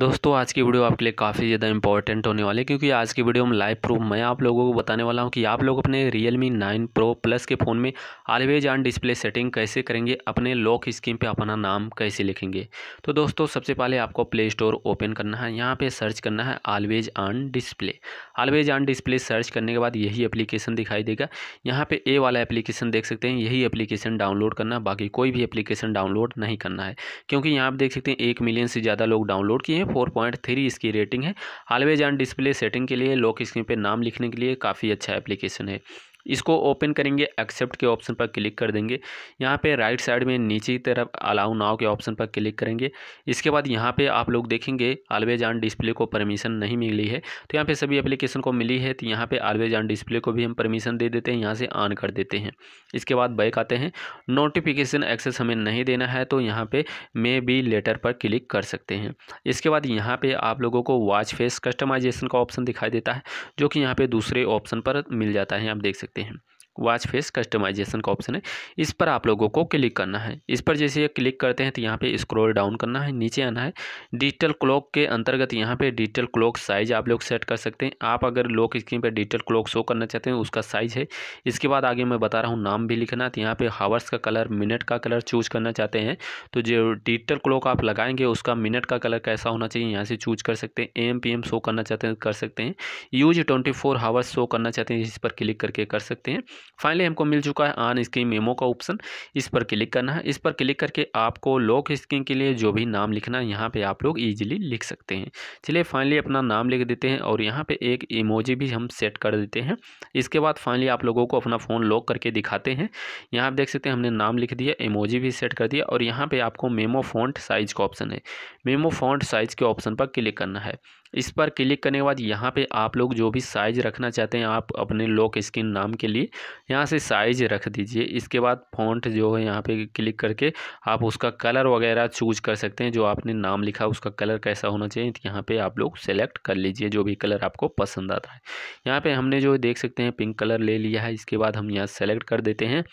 दोस्तों आज की वीडियो आपके लिए काफ़ी ज़्यादा इंपॉर्टेंट होने वाली है, क्योंकि आज की वीडियो में लाइव प्रूफ मैं आप लोगों को बताने वाला हूं कि आप लोग अपने Realme 9 Pro Plus के फ़ोन में ऑलवेज ऑन डिस्प्ले सेटिंग कैसे करेंगे, अपने लॉक स्क्रीन पे अपना नाम कैसे लिखेंगे। तो दोस्तों सबसे पहले आपको प्ले स्टोर ओपन करना है, यहाँ पर सर्च करना है always on display. Always on display search करने के बाद यही एप्लीकेशन दिखाई देगा, यहाँ पर ए वाला एप्लीकेशन देख सकते हैं, यही एप्लीकेशन डाउनलोड करना है, बाकी कोई भी एप्लीकेशन डाउनलोड नहीं करना है, क्योंकि यहाँ पर देख सकते हैं 1 मिलियन से ज़्यादा लोग डाउनलोड किए हैं। 4.3 इसकी रेटिंग है। ऑलवेज ऑन डिस्प्ले सेटिंग के लिए लॉक स्क्रीन पे नाम लिखने के लिए काफ़ी अच्छा एप्लीकेशन है। इसको ओपन करेंगे, एक्सेप्ट के ऑप्शन पर क्लिक कर देंगे। यहाँ पे राइट साइड में नीचे की तरफ अलाउ नाउ के ऑप्शन पर क्लिक करेंगे। इसके बाद यहाँ पे आप लोग देखेंगे ऑलवेज ऑन डिस्प्ले को परमिशन नहीं मिली है, तो यहाँ पे सभी एप्लीकेशन को मिली है, तो यहाँ पे ऑलवेज ऑन डिस्प्ले को भी हम परमिशन दे देते हैं, यहाँ से ऑन कर देते हैं। इसके बाद बैक आते हैं, नोटिफिकेशन एक्सेस हमें नहीं देना है तो यहाँ पर मे बी लेटर पर क्लिक कर सकते हैं। इसके बाद यहाँ पर आप लोगों को वॉच फेस कस्टमाइजेशन का ऑप्शन दिखाई देता है, जो कि यहाँ पर दूसरे ऑप्शन पर मिल जाता है, आप देख सकते हैं वॉच फेस कस्टमाइजेशन का ऑप्शन है, इस पर आप लोगों को क्लिक करना है। इस पर जैसे क्लिक करते हैं तो यहाँ पे स्क्रॉल डाउन करना है, नीचे आना है, डिजिटल क्लॉक के अंतर्गत यहाँ पे डिजिटल क्लॉक साइज आप लोग सेट कर सकते हैं। आप अगर लॉक स्क्रीन पे डिजिटल क्लॉक शो करना चाहते हैं उसका साइज है। इसके बाद आगे मैं बता रहा हूँ नाम भी लिखना, तो यहाँ पर हावर्स का कलर, मिनट का कलर चूज करना चाहते हैं, तो जो डिजिटल क्लॉक आप लगाएंगे उसका मिनट का कलर कैसा होना चाहिए यहाँ से चूज कर सकते हैं। AM PM शो करना चाहते हैं कर सकते हैं, यूज 24 हावर्स शो करना चाहते हैं इस पर क्लिक करके कर सकते हैं। फाइनली हमको मिल चुका है ऑन स्क्रीन मेमो का ऑप्शन, इस पर क्लिक करना है। इस पर क्लिक करके आपको लॉक स्क्रीन के लिए जो भी नाम लिखना है यहाँ पे आप लोग इजीली लिख सकते हैं। चलिए फाइनली अपना नाम लिख देते हैं और यहाँ पे एक इमोजी भी हम सेट कर देते हैं। इसके बाद फाइनली आप लोगों को अपना फ़ोन लॉक करके दिखाते हैं। यहाँ आप देख सकते हैं हमने नाम लिख दिया, इमोजी भी सेट कर दिया और यहाँ पर आपको मेमो फॉन्ट साइज़ का ऑप्शन है, मेमो फॉन्ट साइज़ के ऑप्शन पर क्लिक करना है। इस पर क्लिक करने के बाद यहाँ पे आप लोग जो भी साइज़ रखना चाहते हैं आप अपने लॉक स्क्रीन नाम के लिए यहाँ से साइज़ रख दीजिए। इसके बाद फ़ॉन्ट जो है यहाँ पे क्लिक करके आप उसका कलर वगैरह चूज कर सकते हैं, जो आपने नाम लिखा उसका कलर कैसा होना चाहिए यहाँ पे आप लोग सेलेक्ट कर लीजिए, जो भी कलर आपको पसंद आता है। यहाँ पर हमने जो देख सकते हैं पिंक कलर ले लिया है, इसके बाद हम यहाँ सेलेक्ट कर देते हैं।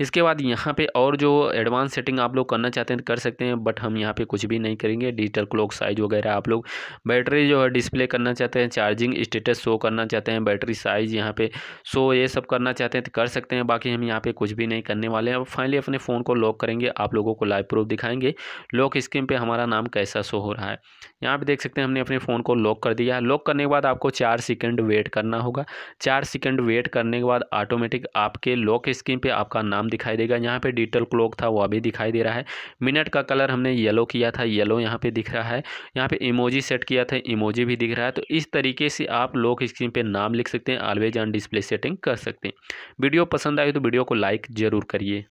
इसके बाद यहाँ पर और जो एडवांस सेटिंग आप लोग करना चाहते हैं कर सकते हैं, बट हम यहाँ पर कुछ भी नहीं करेंगे। डिजिटल क्लॉक साइज़ वगैरह आप लोग, बैटरी जो है डिस्प्ले करना चाहते हैं, चार्जिंग स्टेटस शो करना चाहते हैं, बैटरी साइज़ यहाँ पे शो, ये सब करना चाहते हैं तो कर सकते हैं, बाकी हम यहाँ पे कुछ भी नहीं करने वाले हैं। अब फाइनली अपने फ़ोन को लॉक करेंगे, आप लोगों को लाइव प्रूफ दिखाएंगे लॉक स्क्रीन पे हमारा नाम कैसा शो हो रहा है। यहाँ पर देख सकते हैं हमने अपने फ़ोन को लॉक कर दिया है। लॉक करने के बाद आपको 4 सेकेंड वेट करना होगा। 4 सेकेंड वेट करने के बाद ऑटोमेटिक आपके लॉक स्क्रीन पर आपका नाम दिखाई देगा। यहाँ पर डिजिटल क्लॉक था वह भी दिखाई दे रहा है, मिनट का कलर हमने येलो किया था, येलो यहाँ पर दिख रहा है, यहाँ पर इमोजी सेट किया था, इमोजी भी दिख रहा है। तो इस तरीके से आप लॉक स्क्रीन पे नाम लिख सकते हैं, ऑलवेज ऑन डिस्प्ले सेटिंग कर सकते हैं। वीडियो पसंद आई तो वीडियो को लाइक ज़रूर करिए।